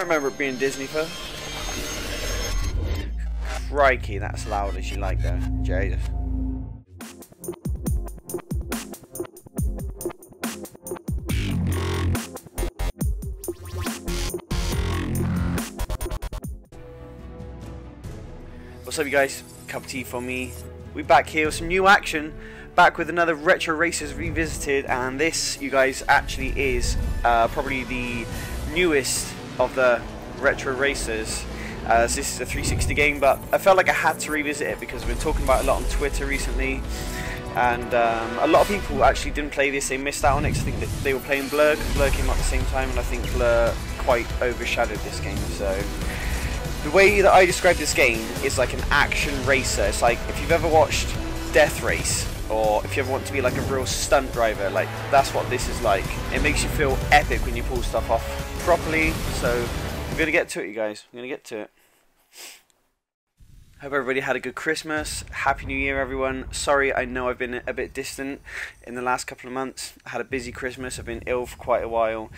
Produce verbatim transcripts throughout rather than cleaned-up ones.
I remember it being Disney first. Crikey, that's loud as you like there, Jesus. What's up, you guys? Cup of tea for me. We're back here with some new action. Back with another Retro Races Revisited, and this, you guys, actually is uh, probably the newest of the Retro Racers. Uh, so this is a three sixty game, but I felt like I had to revisit it because we've been talking about it a lot on Twitter recently, and um, a lot of people actually didn't play this. They missed out on it. I think that they were playing Blur, because Blur came out at the same time, and I think Blur quite overshadowed this game. So the way that I describe this game is like an action racer. It's like if you've ever watched Death Race, or if you ever want to be like a real stunt driver, like that's what this is like. It makes you feel epic when you pull stuff off properly. So I'm gonna get to it, you guys. I'm gonna get to it. Hope everybody had a good Christmas. Happy New Year, everyone. Sorry, I know I've been a bit distant in the last couple of months. I had a busy Christmas. I've been ill for quite a while.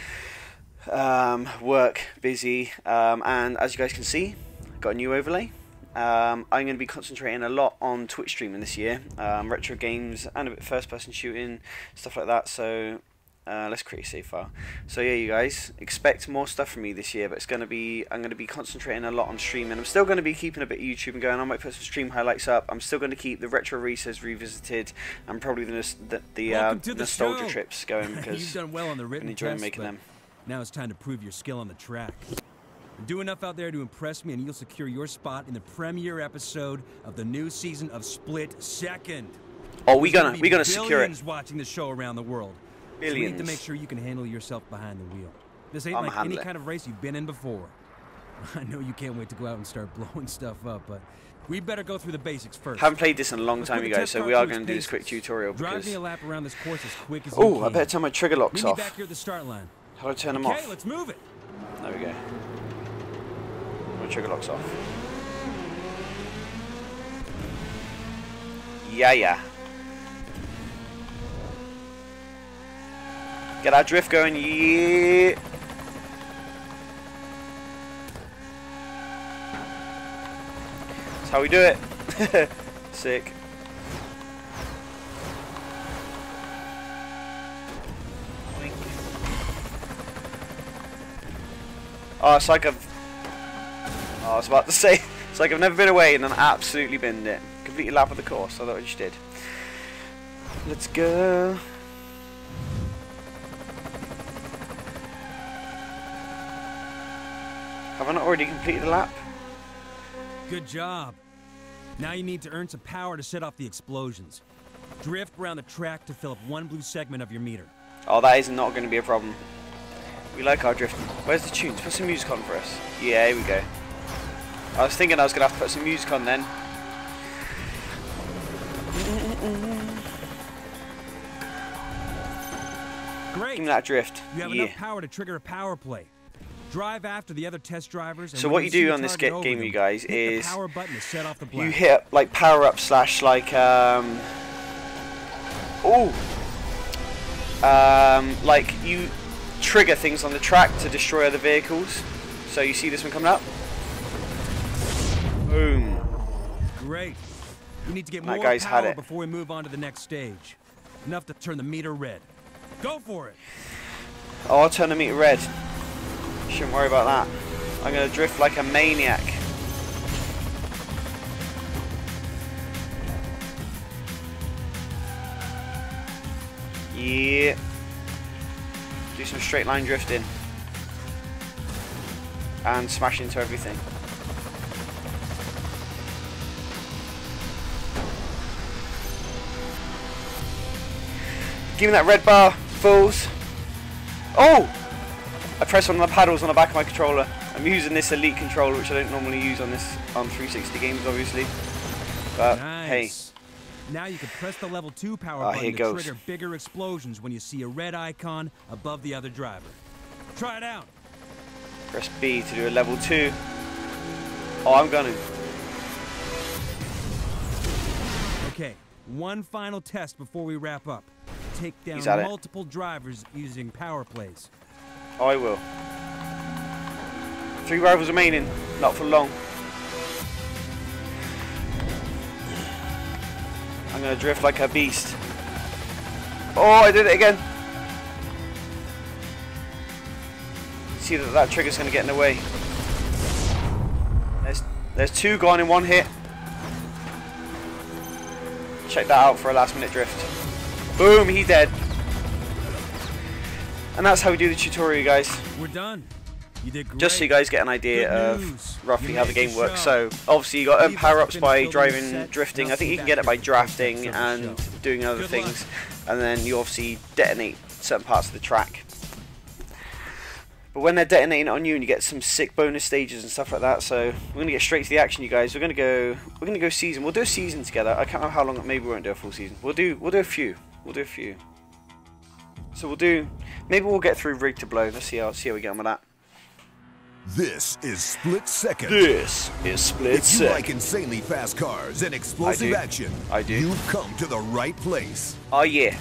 Um, work, busy, um, and as you guys can see, I've got a new overlay. Um, I'm going to be concentrating a lot on Twitch streaming this year, um, retro games and a bit first person shooting, stuff like that, so uh, let's create a save file. So yeah, you guys, expect more stuff from me this year, but it's going to be, I'm going to be concentrating a lot on streaming. I'm still going to be keeping a bit of YouTube going. I might put some stream highlights up. I'm still going to keep the Retro Races Revisited and probably the, the, the, uh, the nostalgia show. trips going, because You've done well on the written I enjoy test, making them. Now it's time to prove your skill on the track. Do enough out there to impress me and you'll secure your spot in the premiere episode of the new season of Split Second. Oh, we gonna, we gonna secure it. Watching the show around the world. Billions. So we need to make sure you can handle yourself behind the wheel. This ain't I'm like any it. kind of race you've been in before. I know you can't wait to go out and start blowing stuff up, but we better go through the basics first. Haven't played this in a long Let's time, you guys, so we are going to do this quick tutorial because... Drive me a lap around this course as quick as Oh, I better turn my trigger locks off. Back here at the start line. How do I turn them okay, off? Let's move it. There we go. My trigger locks off. Yeah, yeah. Get our drift going. Yeah. That's how we do it. Sick. Oh, it's like I've... Oh, I was about to say, it's like I've never been away and I've absolutely been there. Complete lap of the course, I thought I just did. Let's go. Have I not already completed the lap? Good job. Now you need to earn some power to set off the explosions. Drift around the track to fill up one blue segment of your meter. Oh, that is not going to be a problem. We like our drifting. Where's the tunes? Put some music on for us. Yeah, here we go. I was thinking I was going to have to put some music on then. Great. Give me that drift. You have yeah. enough power to trigger a power play. Drive after the other test drivers. And so what you do on this game, them, you guys, is power button to set off the you hit like power up slash like um oh um like you trigger things on the track to destroy other vehicles. So you see this one coming up. Boom. Great. We need to get that more guy's power had it. before we move on to the next stage. Enough to turn the meter red. Go for it. Oh, I'll turn the meter red. Shouldn't worry about that. I'm gonna drift like a maniac. Yeah. Do some straight line drifting and smash into everything. Give me that red bar, fools. Oh! I press on the paddles on the back of my controller. I'm using this Elite controller, which I don't normally use on this on three sixty games, obviously. But nice. hey. Now you can press the level two power oh, button to goes. trigger bigger explosions when you see a red icon above the other driver. Try it out. Press B to do a level two. Oh, I'm gonna. Okay, one final test before we wrap up. Take down multiple it. drivers using power plays. I will. Three rivals remaining, not for long. I'm gonna drift like a beast. Oh, I did it again. See that that trigger's gonna get in the way. There's there's two gone in one hit. Check that out for a last minute drift. Boom, he's dead. And that's how we do the tutorial, guys. We're done. You did great. Just so you guys get an idea of roughly how the game works. So obviously you got to earn power-ups by driving, drifting. I think you can get it by drafting and doing other things. And then you obviously detonate certain parts of the track. But when they're detonating on you, and you get some sick bonus stages and stuff like that. So we're gonna get straight to the action, you guys. We're gonna go. We're gonna go season. We'll do a season together. I can't know how long. Maybe we won't do a full season. We'll do. We'll do a few. We'll do a few. So we'll do. Maybe we'll get through Rig to Blow. Let's see how. See how we get on with that. This is Split Second. This is Split Second. If you like insanely fast cars and explosive action, I do. You've come to the right place. Oh yeah.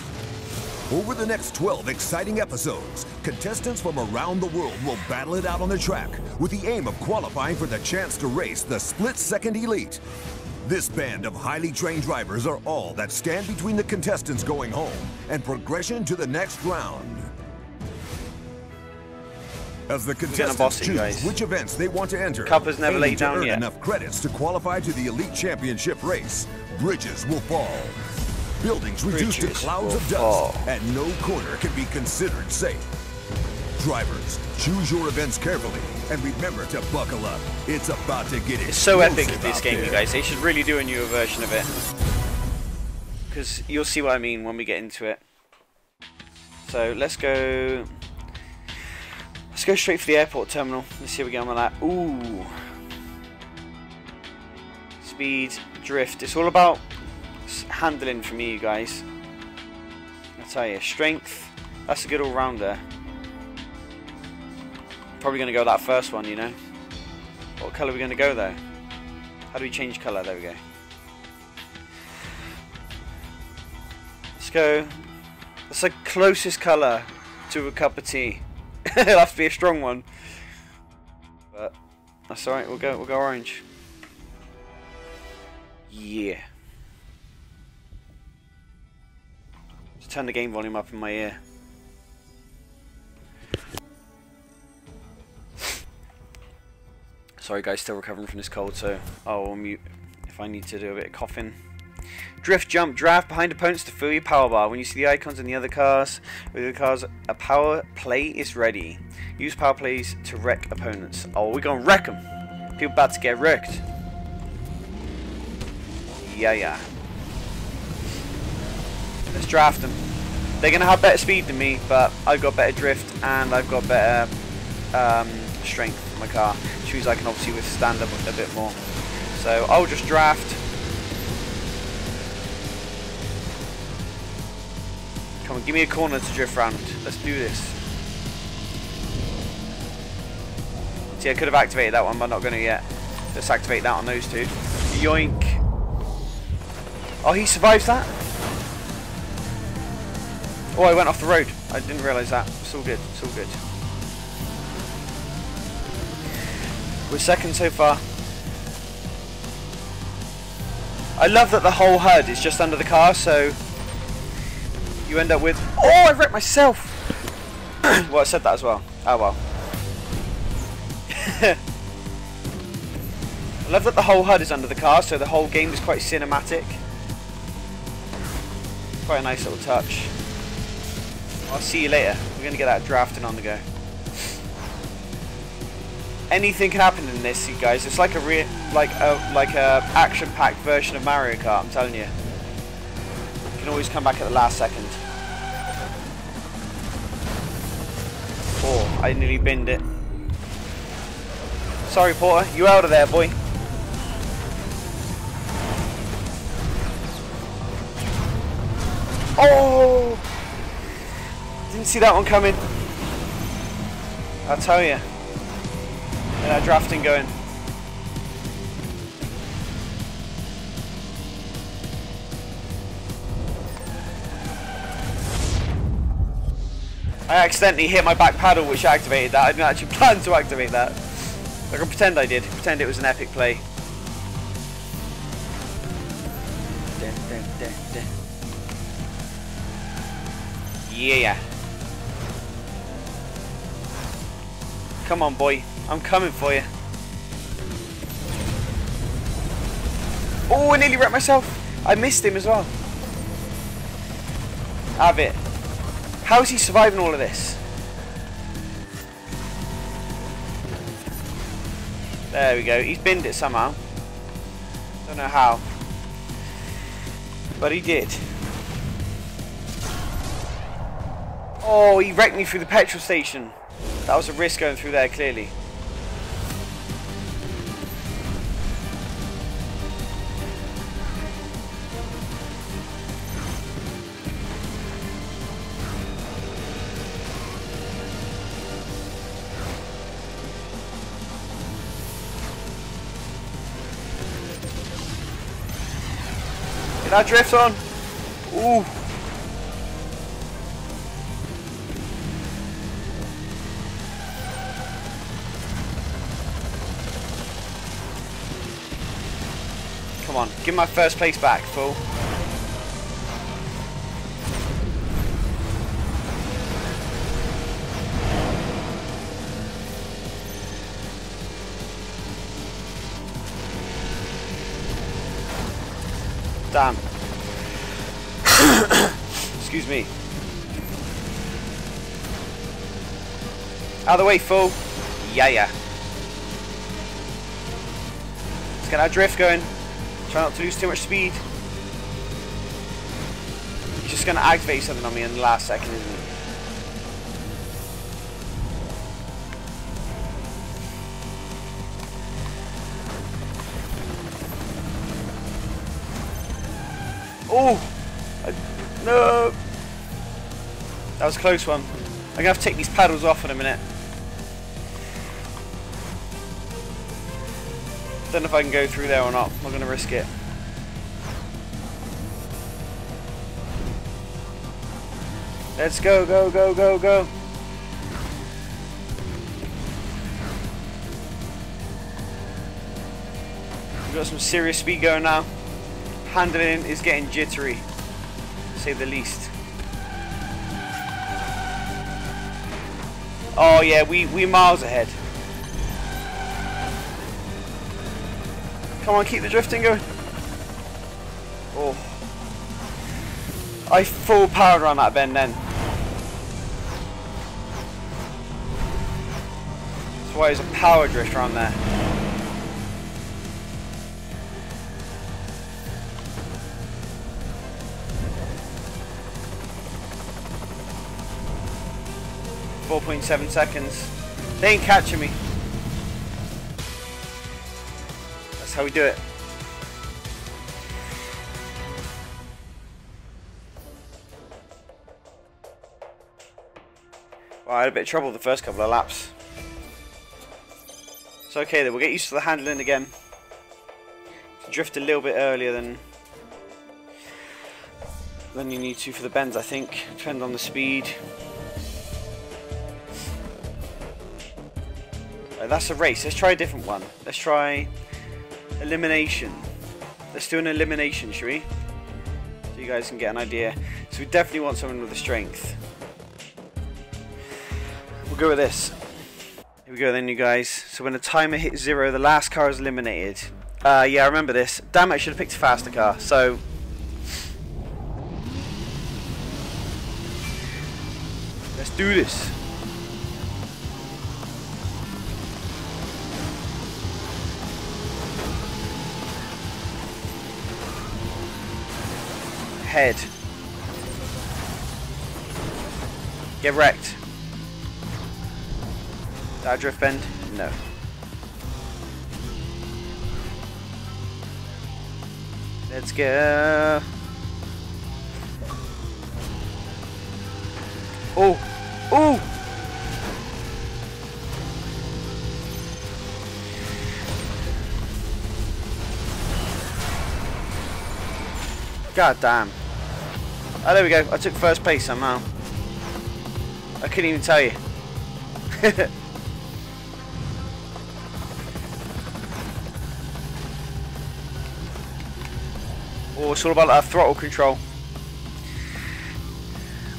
Over the next twelve exciting episodes, contestants from around the world will battle it out on the track with the aim of qualifying for the chance to race the Split Second Elite. This band of highly trained drivers are all that stand between the contestants going home and progression to the next round. As the contestants choose which events they want to enter, Cup has never laid down yet. Earn enough credits to qualify to the Elite Championship race, bridges will fall. Buildings reduced Bridges to clouds of dust, fall. And no corner can be considered safe. Drivers, choose your events carefully, and remember to buckle up. It's about to get explosive. It's so epic, this game, there. You guys. They should really do a newer version of it. Because you'll see what I mean when we get into it. So let's go... Let's go straight for the airport terminal. Let's see what we get on with that. Ooh. Speed, drift. It's all about... handling for me, you guys. I'll tell you, strength, that's a good all-rounder. Probably gonna go that first one, you know. What colour are we gonna go though? How do we change colour? There we go. Let's go. That's the closest colour to a cup of tea. It'll have to be a strong one. But that's alright, we'll go we'll go orange. Yeah. Turn the game volume up in my ear. Sorry guys, still recovering from this cold, so I'll mute if I need to do a bit of coughing. Drift, jump, draft behind opponents to fill your power bar. When you see the icons in the other cars, with the cars, a power play is ready. Use power plays to wreck opponents. Oh, we're gonna wreck them. People about to get wrecked. Yeah, yeah. Let's draft them. They're going to have better speed than me, but I've got better drift and I've got better um, strength in my car, which means I can obviously withstand a bit more. So I'll just draft. Come on, give me a corner to drift round. Let's do this. See, I could have activated that one, but I'm not going to yet. Let's activate that on those two. Yoink. Oh, he survives that? Oh, I went off the road. I didn't realise that. It's all good. It's all good. We're second so far. I love that the whole H U D is just under the car, so you end up with... Oh, I wrecked myself! Well, I said that as well. Oh, well. I love that the whole H U D is under the car, so the whole game is quite cinematic. Quite a nice little touch. I'll see you later. We're going to get that drafting on the go. Anything can happen in this, you guys. It's like a re like a like a action-packed version of Mario Kart. I'm telling you. You can always come back at the last second. Oh, I nearly binned it. Sorry, Porter. You out of there, boy. Oh. Didn't see that one coming. I'll tell you. And that drafting going. I accidentally hit my back paddle, which activated that. I didn't actually plan to activate that. I can pretend I did. Pretend it was an epic play. Dun, dun, dun, dun. Yeah. Come on, boy. I'm coming for you. Oh, I nearly wrecked myself. I missed him as well. Have it. How is he surviving all of this? There we go. He's binned it somehow. Don't know how. But he did. Oh, he wrecked me through the petrol station. That was a risk going through there, clearly. That drifts on. Ooh. Come on, give my first place back, fool. Damn. Excuse me. Out of the way, fool. Yeah, yeah. Let's get our drift going. Try not to lose too much speed. He's just going to activate something on me in the last second, isn't he? Oh! No! That was a close one. I'm going to have to take these paddles off in a minute. Don't know if I can go through there or not. I'm not going to risk it. Let's go, go, go, go, go! We've got some serious speed going now. Handling is getting jittery, to say the least. Oh yeah, we we miles ahead. Come on, keep the drifting going. Oh, I full powered around that bend then. That's why there's a power drift around there. four point seven seconds. They ain't catching me. That's how we do it. Well, I had a bit of trouble the first couple of laps. It's okay though, we'll get used to the handling again. Drift a little bit earlier than than you need to for the bends, I think. Depend on the speed. That's a race. Let's try a different one. Let's try elimination. Let's do an elimination, shall we? So you guys can get an idea. So we definitely want someone with the strength. We'll go with this. Here we go then, you guys. So when the timer hits zero, the last car is eliminated. Uh, yeah, I remember this. Damn it, I should have picked a faster car. So let's do this. Head. Get wrecked. Did I drift bend? No. Let's go. Oh! Oh! God damn. Oh, there we go. I took first place somehow. I couldn't even tell you. Well, it's all about our throttle control.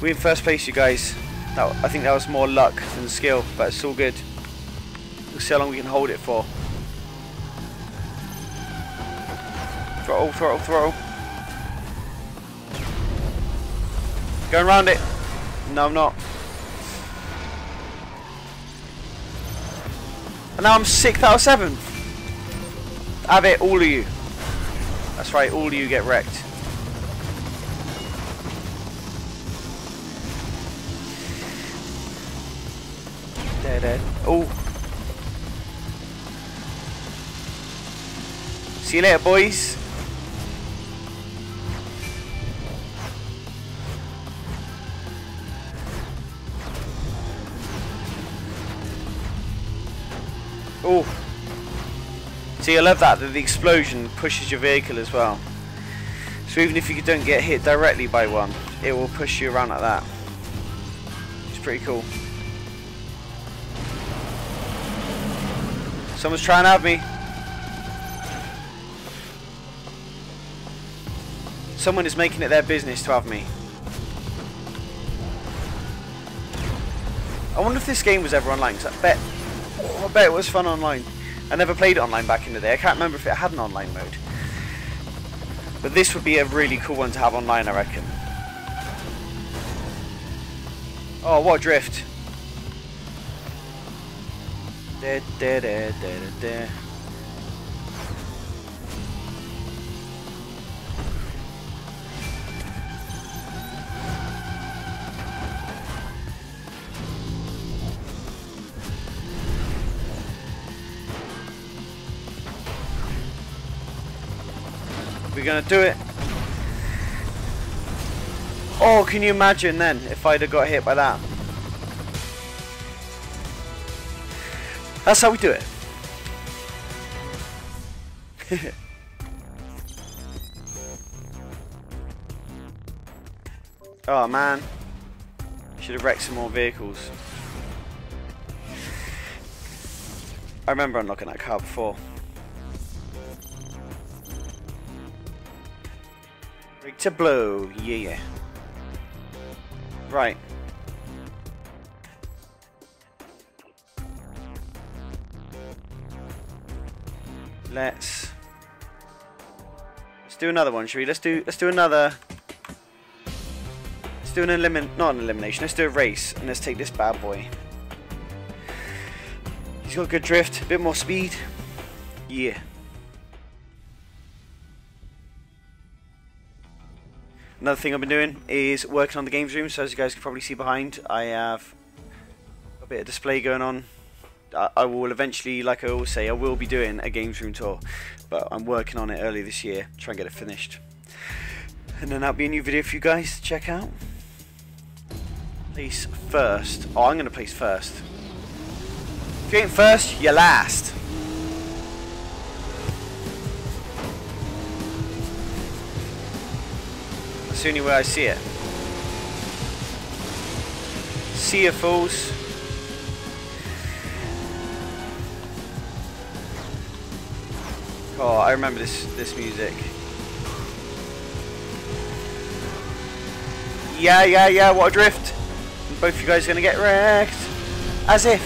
We're in first place, you guys. That, I think that was more luck than skill, but it's all good. We'll see how long we can hold it for. Throttle, throttle, throttle. Going round it. No, I'm not. And now I'm sixth out of seventh. Have it, all of you. That's right, all of you get wrecked. There, there. Oh. See you later, boys. Oh. See, I love that, that the explosion pushes your vehicle as well. So even if you don't get hit directly by one, it will push you around like that. It's pretty cool. Someone's trying to have me. Someone is making it their business to have me. I wonder if this game was ever online, because I bet... I bet it was fun online. I never played it online back in the day. I can't remember if it had an online mode. But this would be a really cool one to have online, I reckon. Oh, what a drift. Da, da, da, da, da, da. We're gonna do it. Oh, can you imagine then if I'd have got hit by that? That's how we do it. Oh man, should have wrecked some more vehicles. I remember unlocking that car before. Rig to blow, yeah. Right. Let's let's do another one, shall we? Let's do let's do another. Let's do an elimin not an elimination. Let's do a race, and let's take this bad boy. He's got good drift, a bit more speed. Yeah. Another thing I've been doing is working on the games room, so as you guys can probably see behind, I have a bit of display going on. I, I will eventually, like I always say, I will be doing a games room tour, but I'm working on it early this year, try and get it finished. And then that'll be a new video for you guys to check out. Place first. Oh, I'm going to place first. If you ain't first, you're last. That's the only way I see it. See ya, fools. Oh, I remember this this music. Yeah, yeah, yeah. What a drift! And both you guys are gonna get wrecked, as if.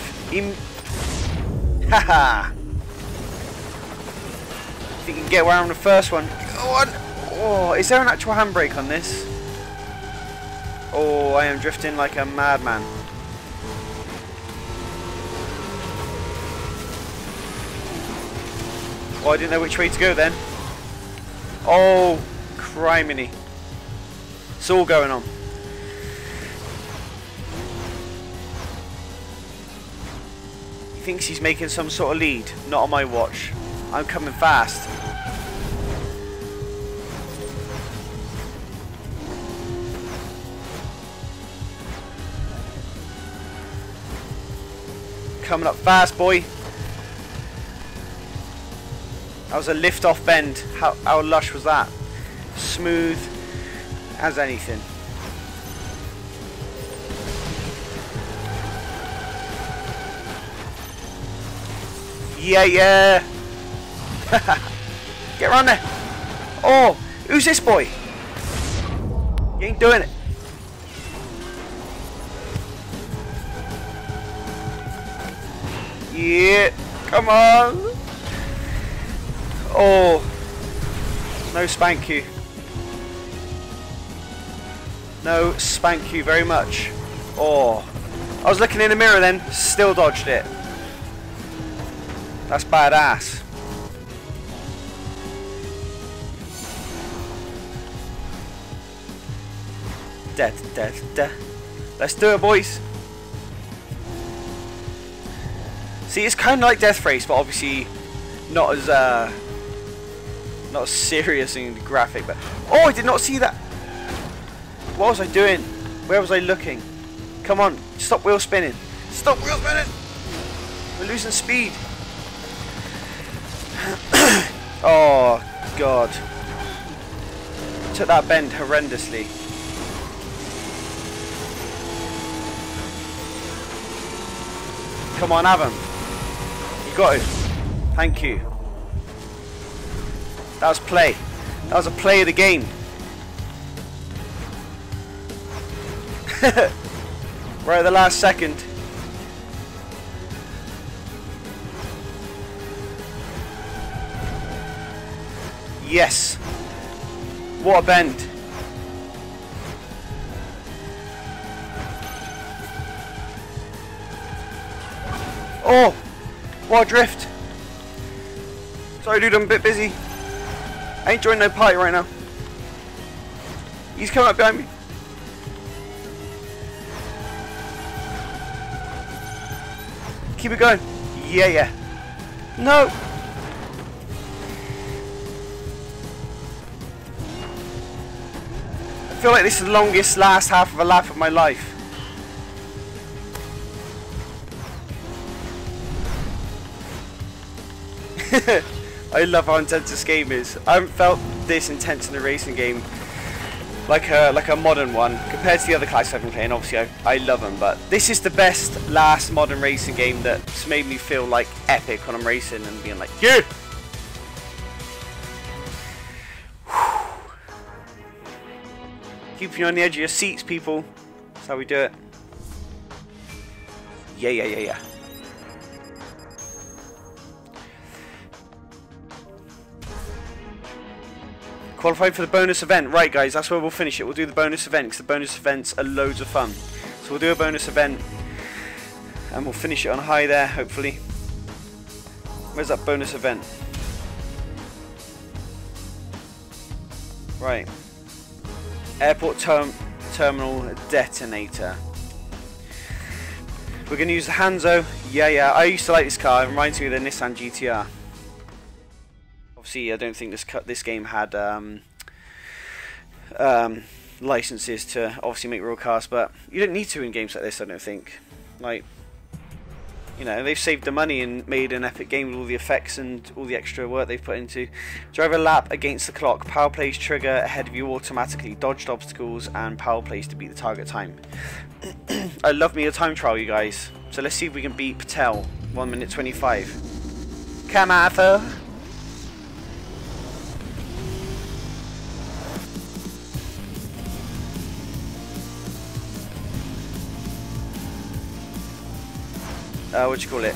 Haha. Think you can get where I'm on the first one. Go on. Oh, is there an actual handbrake on this? Oh, I am drifting like a madman. Oh, I didn't know which way to go then. Oh, criminy. It's all going on. He thinks he's making some sort of lead. Not on my watch. I'm coming fast. Coming up fast, boy. That was a lift-off bend. How, how lush was that? Smooth as anything. Yeah, yeah. Get around there. Oh, Who's this boy? You ain't doing it. Yeah, come on. Oh, no spank you. No spank you very much. Oh, I was looking in the mirror then, still dodged it. That's badass. Da, da, da. Let's do it, boys. See, it's kind of like Death Race, but obviously not as uh, not as serious and graphic. But oh, I did not see that. What was I doing? Where was I looking? Come on, stop wheel spinning! Stop wheel spinning! We're losing speed. Oh God! Took that bend horrendously. Come on, have him. You got him. Thank you. That was play. That was a play of the game. Right at the last second. Yes. What a bend. Oh, what a drift. Sorry dude, I'm a bit busy. I ain't joining no party right now. He's coming up behind me. Keep it going. Yeah, yeah. No. I feel like this is the longest last half of a lap of my life. I love how intense this game is. I haven't felt this intense in a racing game, like a like a modern one, compared to the other classics I've been playing. Obviously, I, I love them, but this is the best last modern racing game that's made me feel like epic when I'm racing and being like, yeah. Keeping you on the edge of your seats, people. That's how we do it. Yeah, yeah, yeah, yeah. Qualified for the bonus event. Right guys, that's where we'll finish it. We'll do the bonus event because the bonus events are loads of fun. So we'll do a bonus event and we'll finish it on high there, hopefully. Where's that bonus event? Right. Airport term terminal detonator. We're going to use the Hanzo. Yeah, yeah. I used to like this car. It reminds me of the Nissan G T R. See, I don't think this cut this game had um, um, licenses to obviously make real cars, but you don't need to in games like this. I don't think, like, you know, they've saved the money and made an epic game with all the effects and all the extra work they've put into. Drive a lap against the clock. Power plays trigger ahead of you automatically. Dodged obstacles and power plays to beat the target time. I love me a time trial, you guys. So let's see if we can beat Patel. one minute twenty-five. Come Arthur. Uh, what do you call it?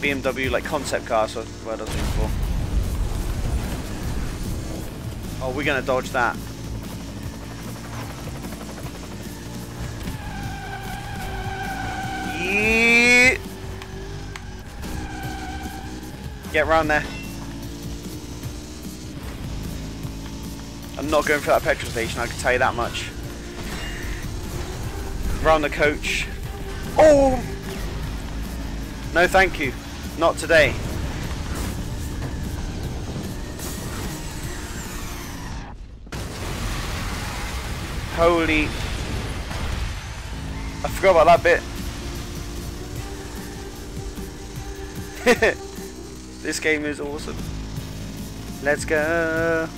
B M W, like concept cars, so what I was looking for. Oh, we're gonna dodge that. Yeah. Get round there. I'm not going for that petrol station, I can tell you that much. Round the coach. Oh no, thank you, not today. Holy, I forgot about that bit. This game is awesome. Let's go.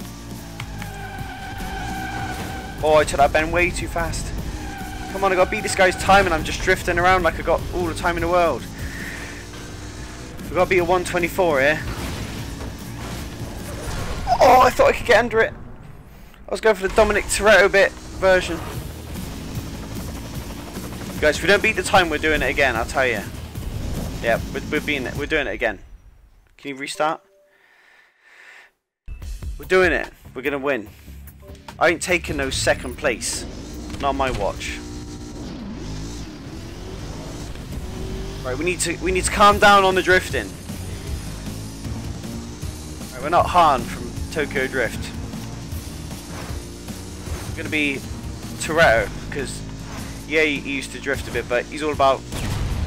Oh, I took that bend way too fast. Come on, I gotta beat this guy's time and I'm just drifting around like I got all the time in the world. We've gotta beat a one twenty-four here. Oh, I thought I could get under it. I was going for the Dominic Toretto bit version. Guys, if we don't beat the time, we're doing it again. I'll tell you. Yeah, we're we're, being, we're doing it again. Can you restart? We're doing it. We're gonna win. I ain't taking no second place. Not on my watch. Right, we need to we need to calm down on the drifting. Right, we're not Han from Tokyo Drift. We're gonna be Toretto because yeah, he used to drift a bit, but he's all about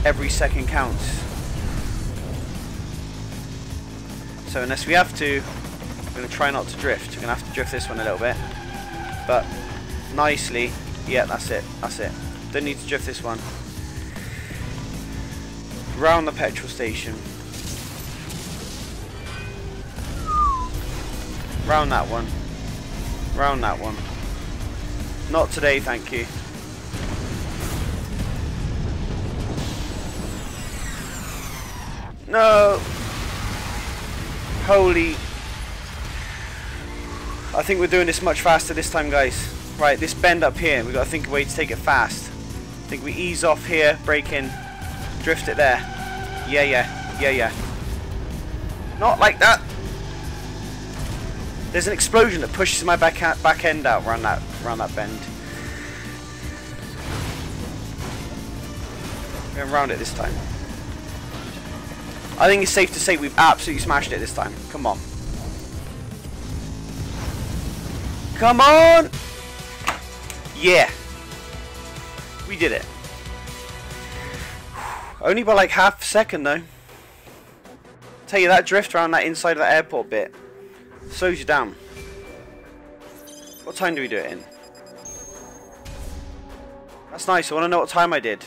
every second counts. So unless we have to, we're gonna try not to drift. We're gonna have to drift this one a little bit, but nicely. Yeah, that's it. That's it. Don't need to drift this one. Round the petrol station. Round that one. Round that one. Not today, thank you. No. Holy. I think we're doing this much faster this time, guys. Right, this bend up here, we've got to think of a way to take it fast. I think we ease off here, brake in, drift it there. Yeah, yeah, yeah, yeah. Not like that. There's an explosion that pushes my back back end out around that around that bend. We're going round it this time. I think it's safe to say we've absolutely smashed it this time. Come on. Come on! Yeah. We did it. Only by like half a second though. Tell you that drift around that inside of that airport bit slows you down. What time do we do it in? That's nice, I want to know what time I did.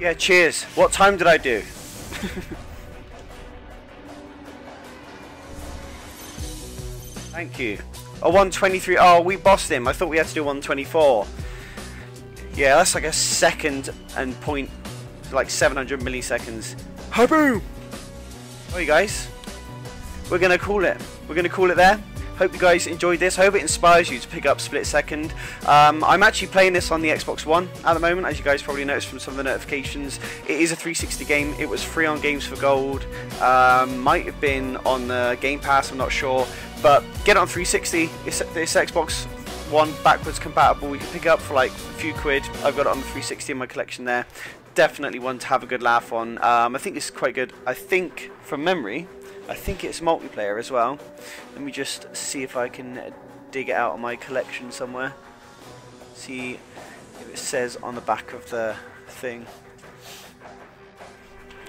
Yeah, cheers. What time did I do? Thank you. A one twenty-three. Oh, we bossed him. I thought we had to do one twenty-four. Yeah, that's like a second and point, like seven hundred milliseconds. Haboom! Well, you guys, we're gonna call it. We're gonna call it there. Hope you guys enjoyed this. Hope it inspires you to pick up Split Second. Um, I'm actually playing this on the Xbox One at the moment, as you guys probably noticed from some of the notifications. It is a three sixty game. It was free on Games for Gold. Um, might have been on the Game Pass, I'm not sure. But get it on three sixty. It's, it's Xbox One backwards compatible. You can pick it up for like a few quid. I've got it on the three sixty in my collection there. Definitely one to have a good laugh on. Um, I think it's quite good. I think, from memory, I think it's multiplayer as well. Let me just see if I can dig it out of my collection somewhere. See if it says on the back of the thing.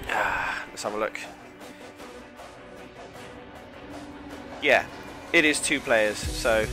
Ah, let's have a look. Yeah, it is two players. So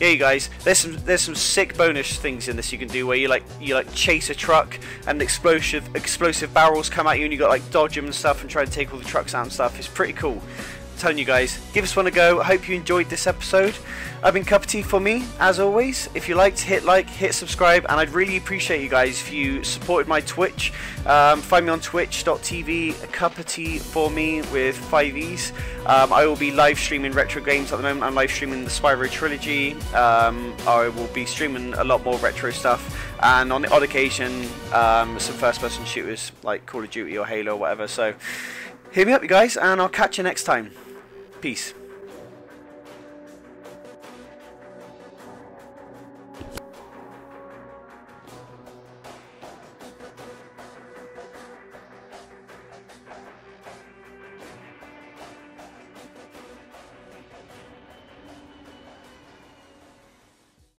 yeah, you guys, there's some there's some sick bonus things in this you can do where you like you like chase a truck and explosive explosive barrels come at you and you got like dodge them and stuff and try to take all the trucks out and stuff. It's pretty cool. I'm telling you guys, give this one a go. I hope you enjoyed this episode. I've been Cup of Tea for me, as always. If you liked, hit like, hit subscribe, and I'd really appreciate you guys if you supported my Twitch. Um, find me on twitch dot t v, Cup of Tea for me with five E's. Um, I will be live streaming retro games at the moment. I'm live streaming the Spyro trilogy. Um, I will be streaming a lot more retro stuff, and on the odd occasion, um, some first-person shooters like Call of Duty or Halo or whatever. So, hit me up, you guys, and I'll catch you next time. Peace.